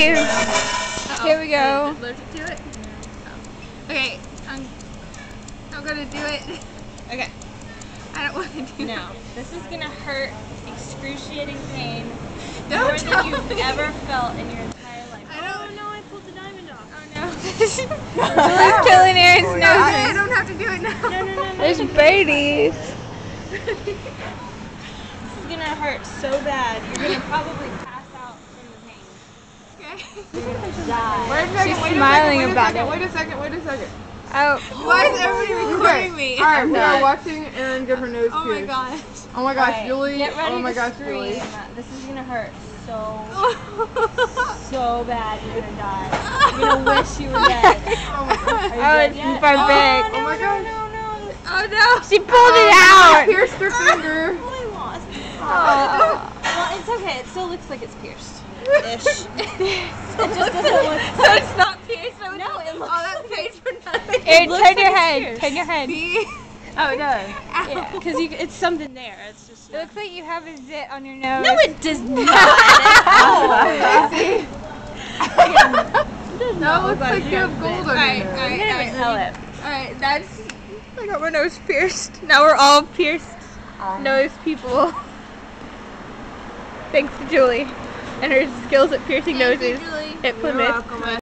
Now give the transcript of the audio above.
you. Uh-oh. Here we go. Allergic to it? Oh. Okay, I'm gonna do it. Okay. I don't want to do that. No, this is gonna hurt, excruciating pain, more than you've ever felt in your entire life. I don't know. I pulled the diamond off. Oh no. Julie's killing Erin's nose. I don't have to do it now. No. There's birdies. This is gonna hurt so bad. You're gonna probably pass out from the pain. Okay. You're gonna die. She's smiling about it. Wait a second. Oh. Why is everybody recording me? Alright, we are watching Erin get her nose pierced. Oh my gosh, Julie. Get ready to scream. This is gonna hurt so bad. You're gonna die. You're gonna wish you were dead. Oh my gosh. Oh, it's perfect. Oh my gosh. Oh no! She pulled it out! She pierced her finger. Really lost. Well, it's okay. It still looks like it's pierced. Ish. It just doesn't look. So it's not pierced. No, it looks. Oh, that's paid for nothing. Turn your head. See? Oh, it does. Yeah, because it's something there. It's just. It looks like you have a zit on your nose. No, it does not. Crazy. That looks like you have gold on your nose. Alright, Alright, that's. I got my nose pierced. Now we're all pierced nose people. Thanks to Julie and her skills at piercing noses at Plymouth.